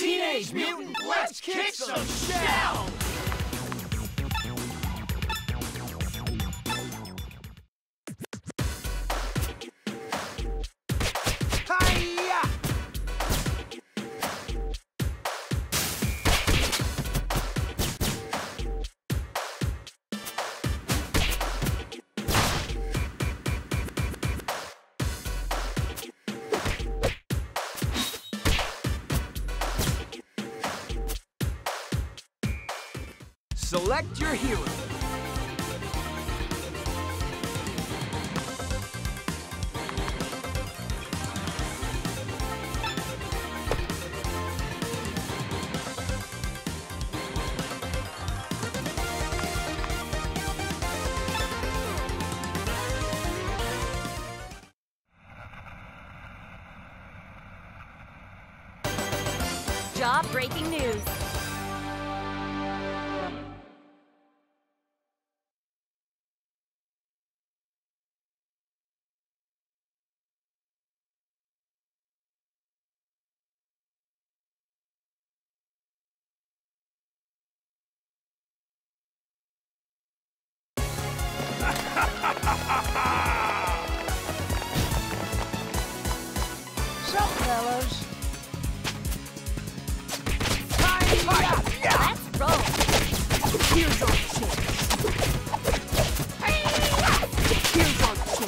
Teenage Mutant, let's kick some shell! Select your hero. Jaw-breaking news. So, fellas. Let's roll. Here's our chance. Here's our chance.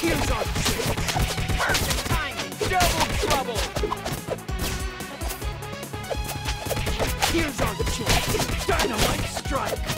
Here's our chance. Perfect timing. Double trouble. Here's our chance. Dynamite strike.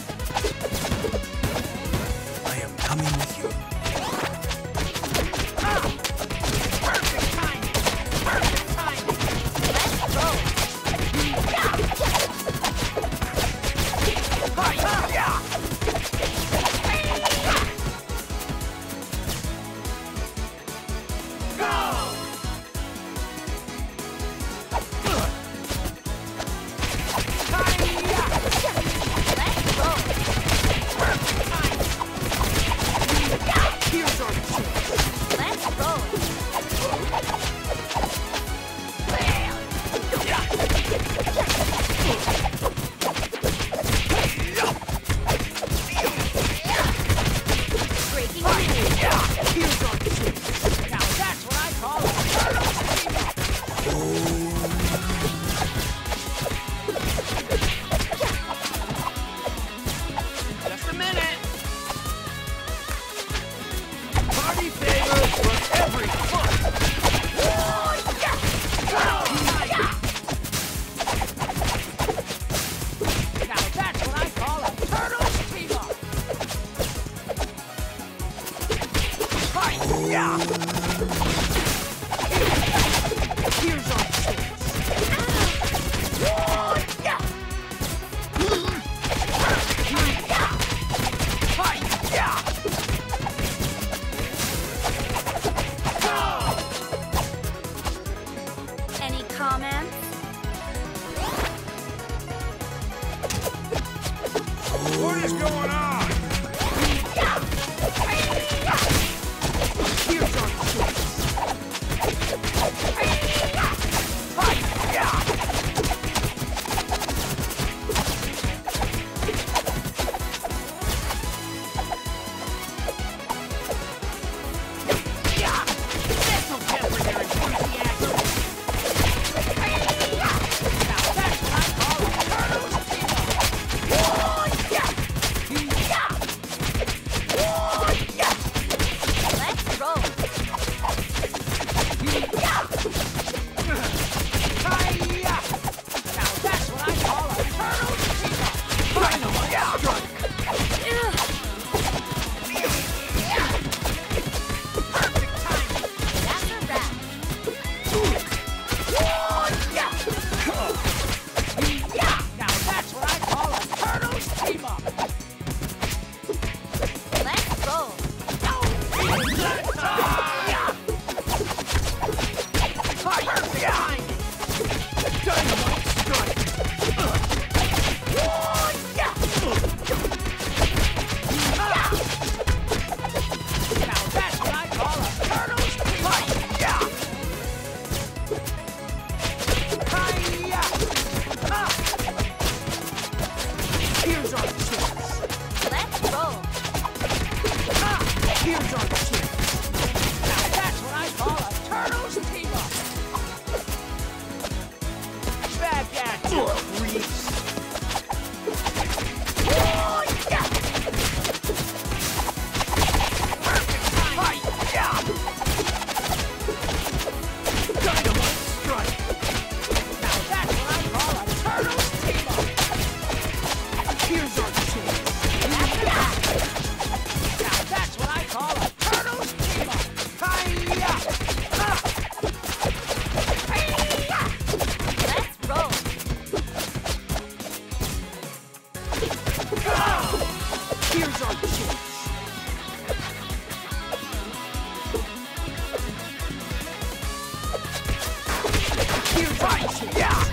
Right, yeah!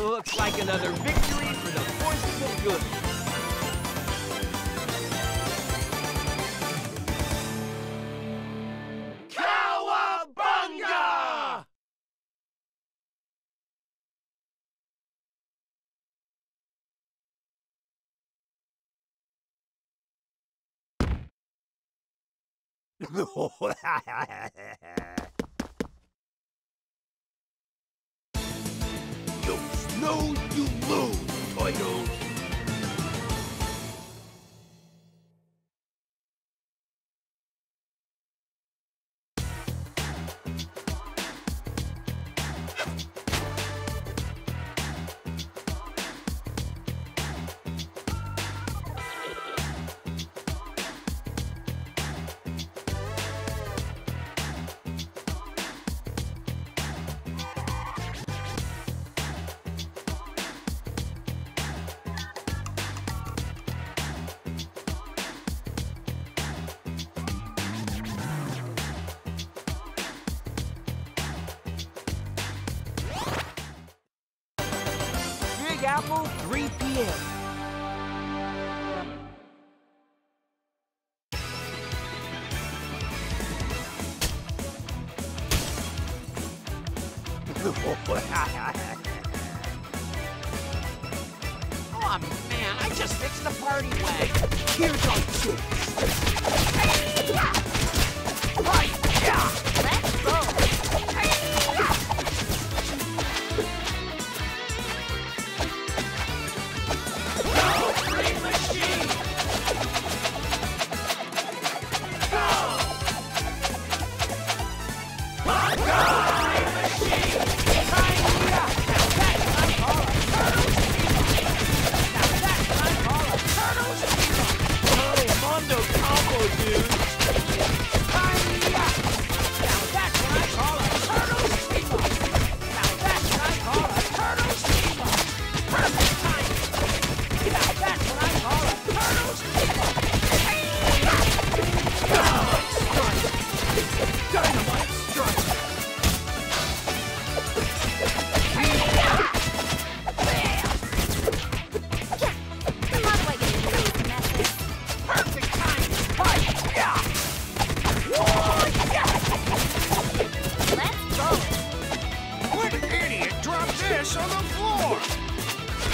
Looks like another victory for the forces of good. Cowabunga! No, you lose, Turtles! Apple, 3 p.m. Oh man, I just fixed the party wagon. Here's our chips. Let's go. On the floor!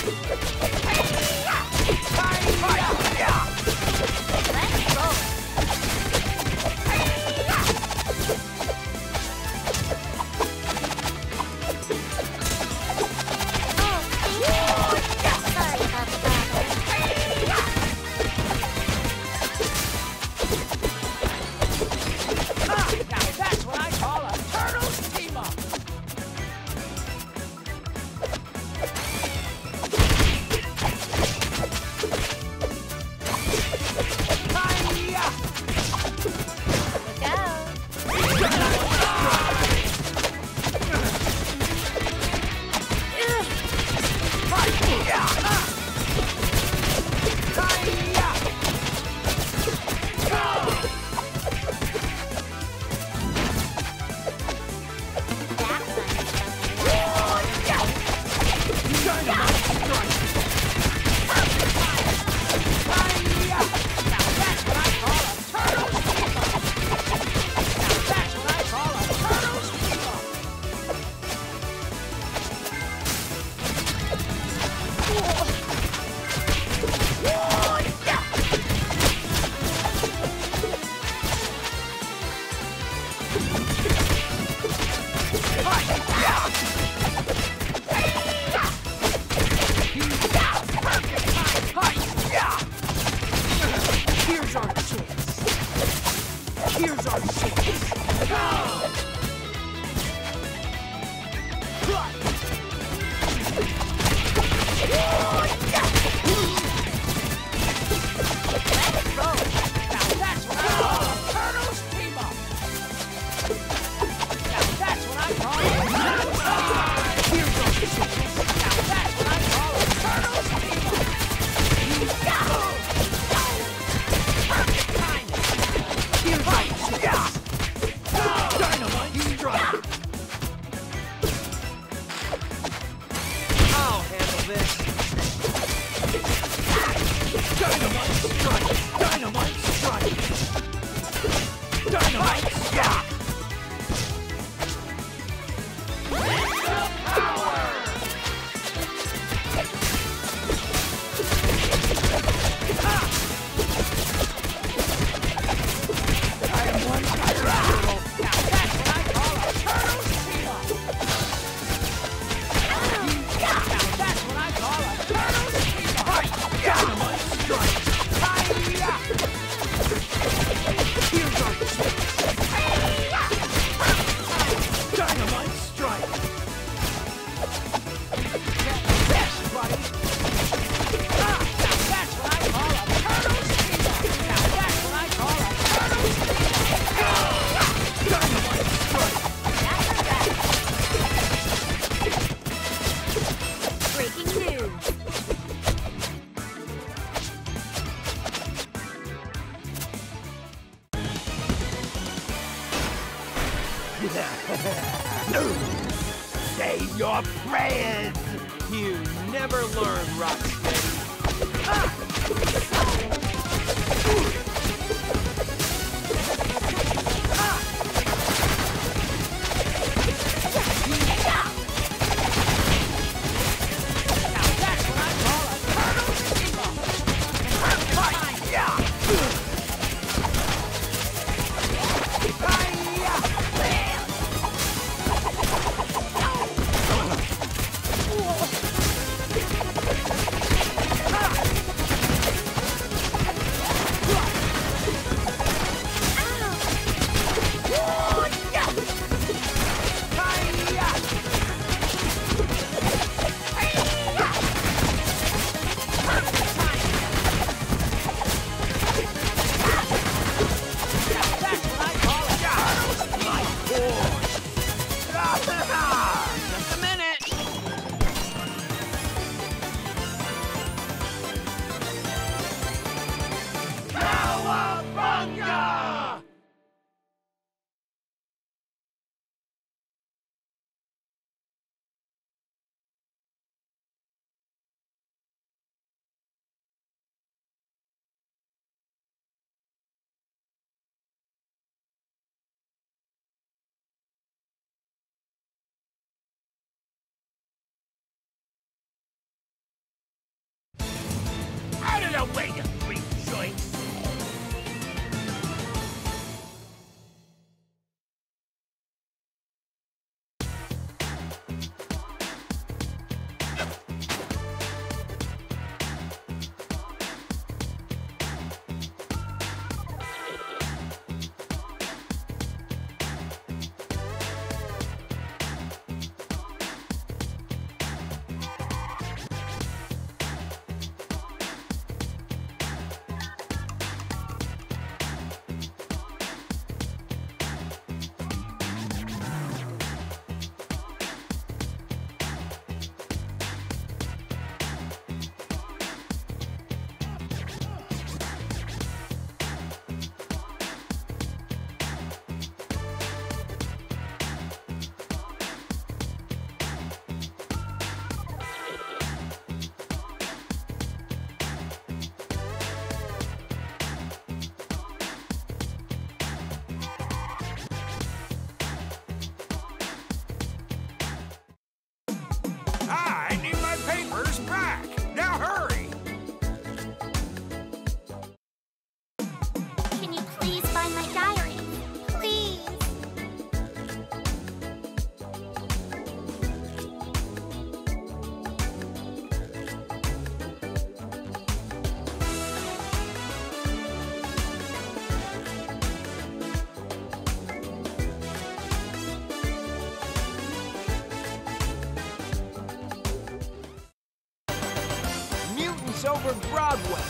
takes over Broadway.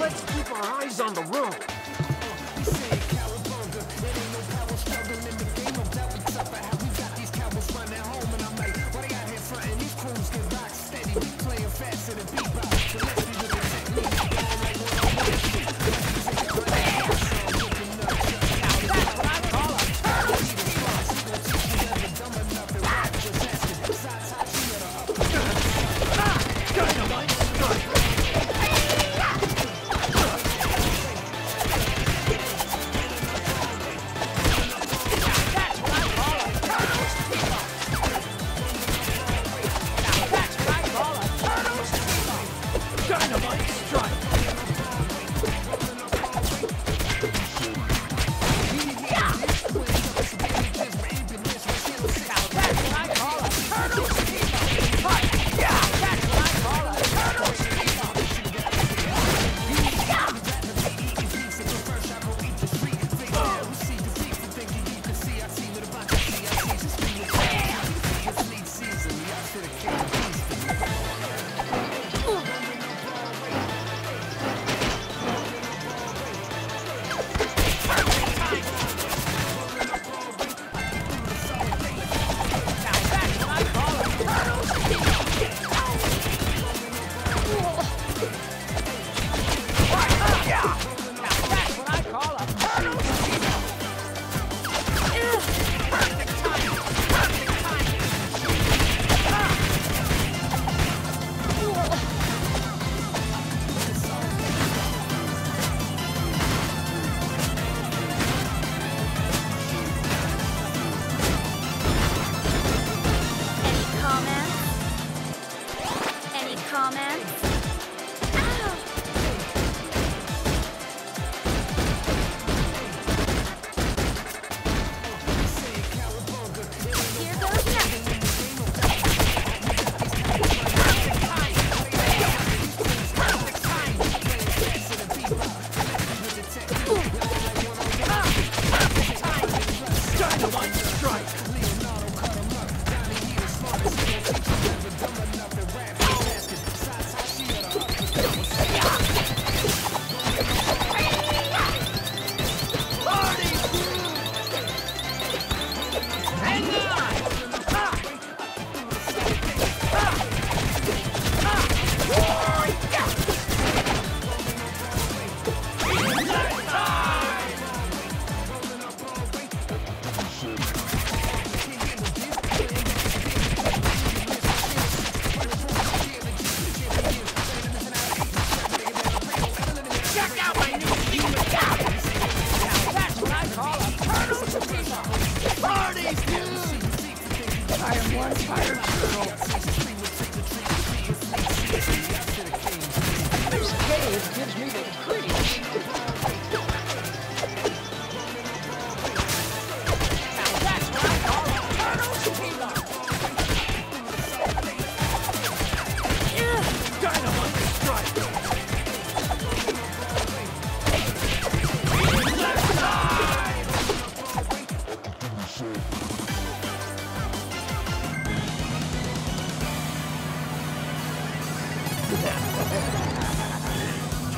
Let's keep our eyes on the road.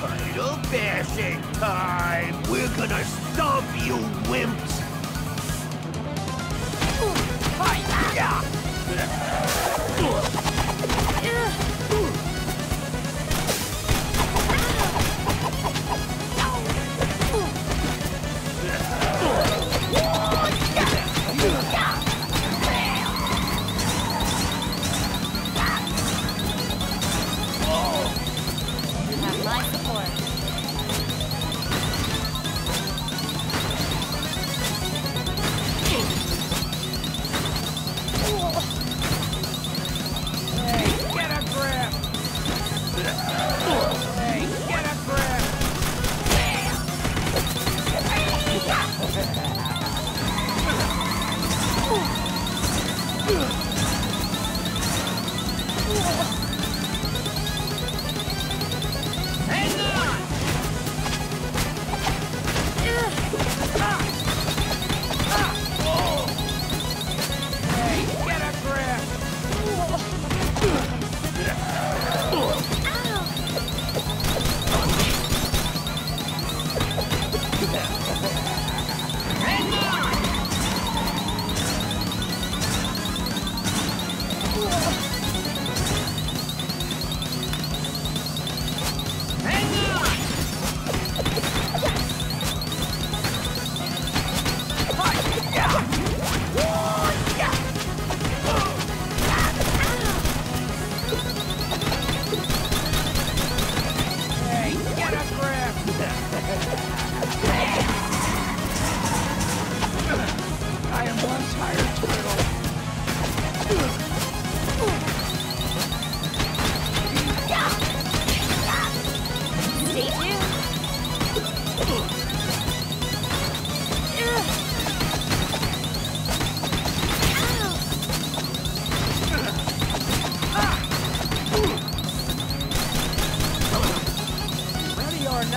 Title bashing time! We're gonna stomp you wimps!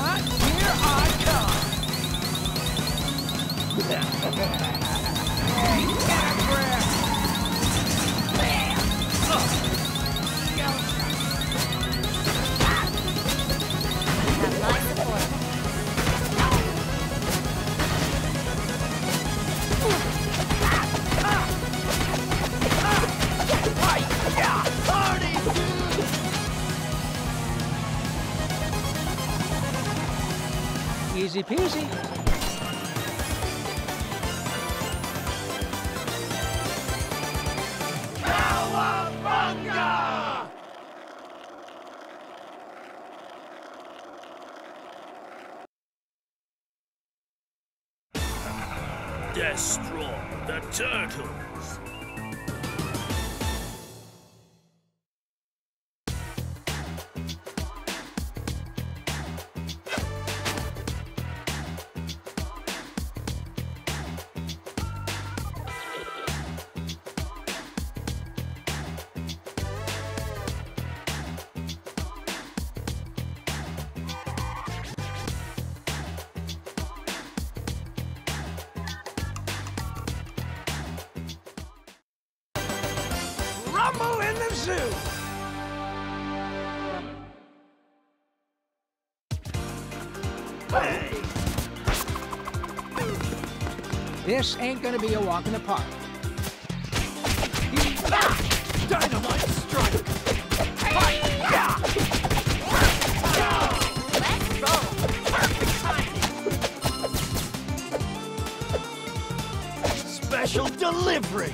not, here I come! Hey, Catacrab! Bam! You have my support. Party, dude! Easy peasy. Cowabunga! Destroy the turtles. Rumble in the zoo! Hey! This ain't gonna be a walk in the park. Dynamite strike! Let's go! Special delivery!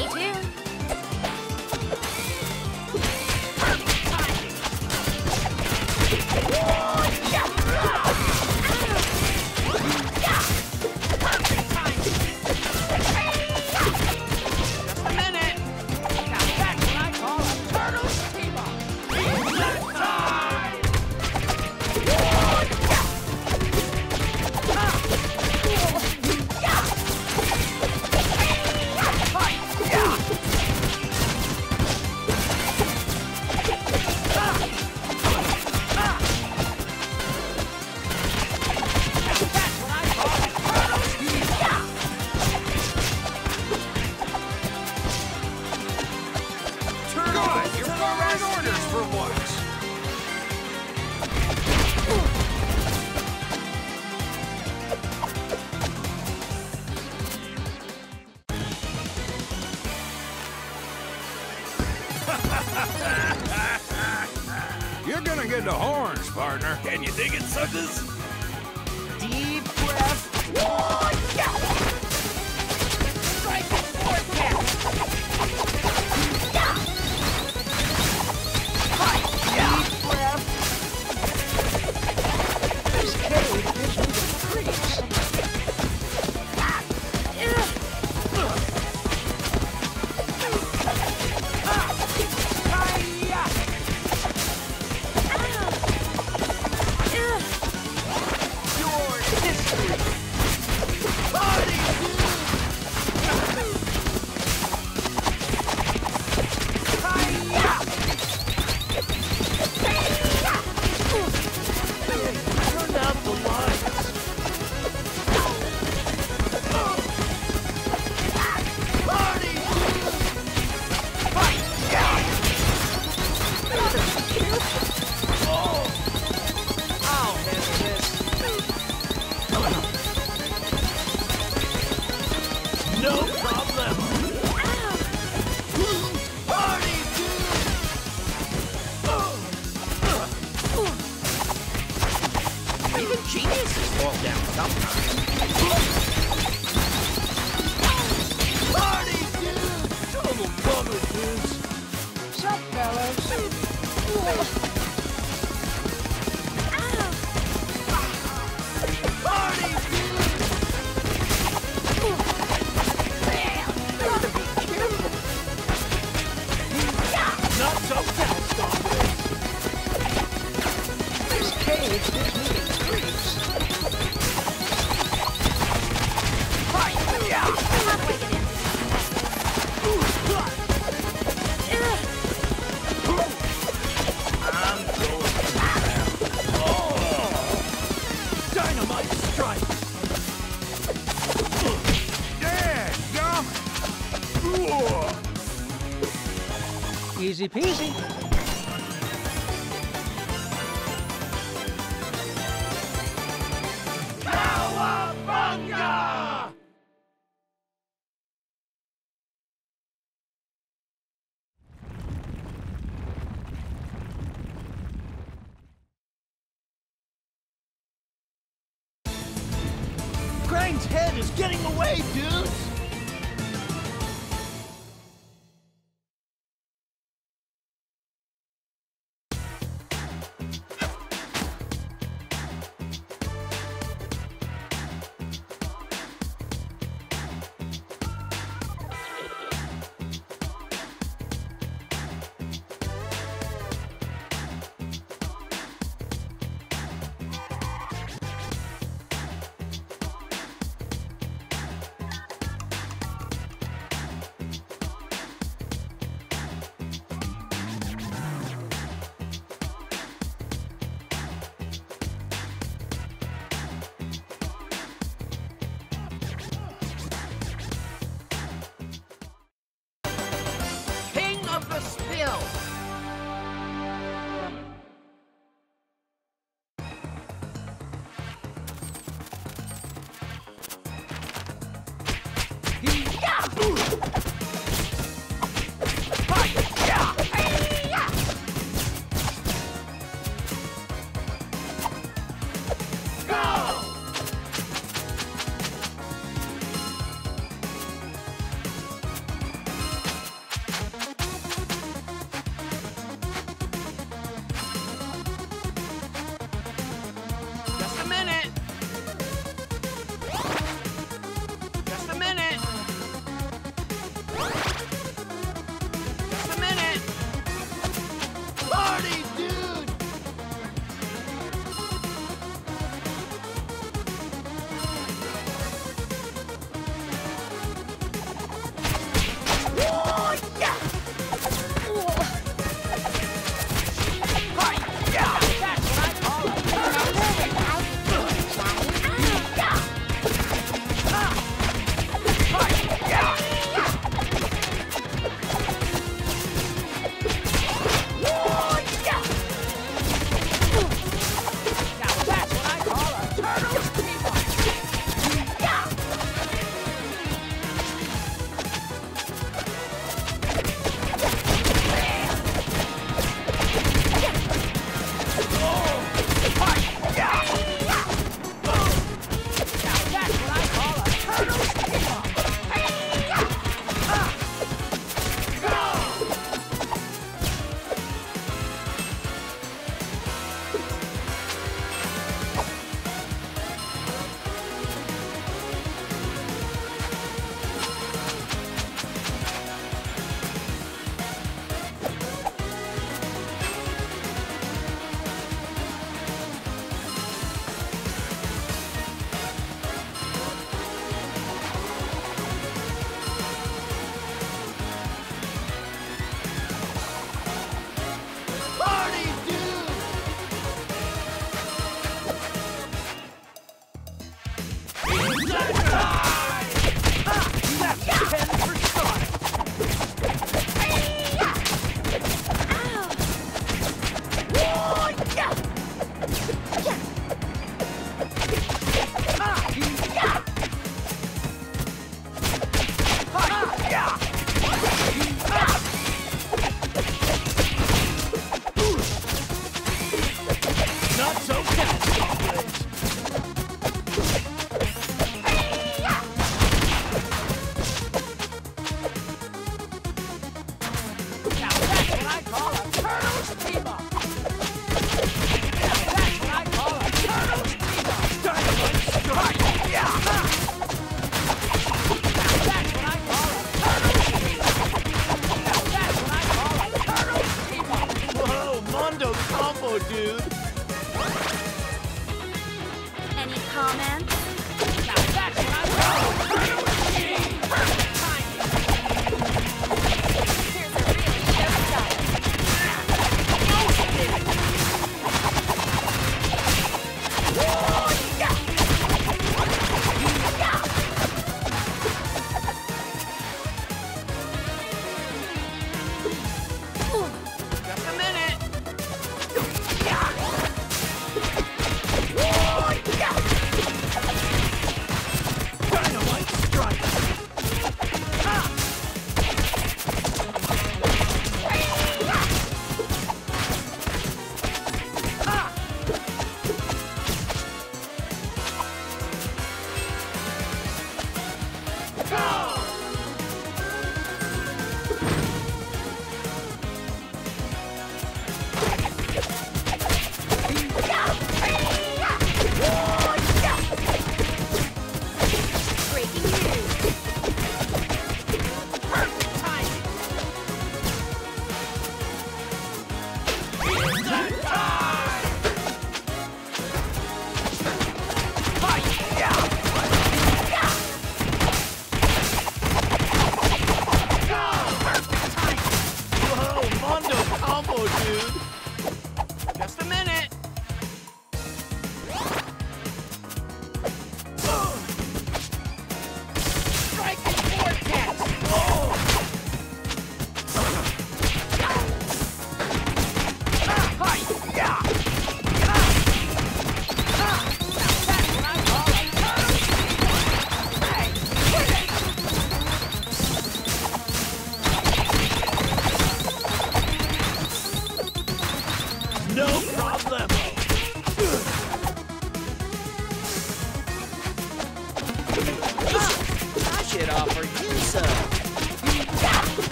Stay tuned. You're gonna get the horns, partner. Can you dig it, suckers? Deep breath. Oh, yeah. Strike forecast. Geniuses fall down sometimes. Party, dude! Total bummer, dudes! Sup, fellas? Easy peasy. Cowabunga! Krang's head is getting away, dudes!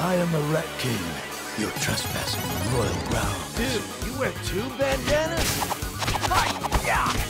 I am the Rat King. You're trespassing on royal grounds. Dude, you wear two bandanas? Hi-ya!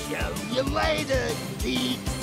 Show you later, geeks!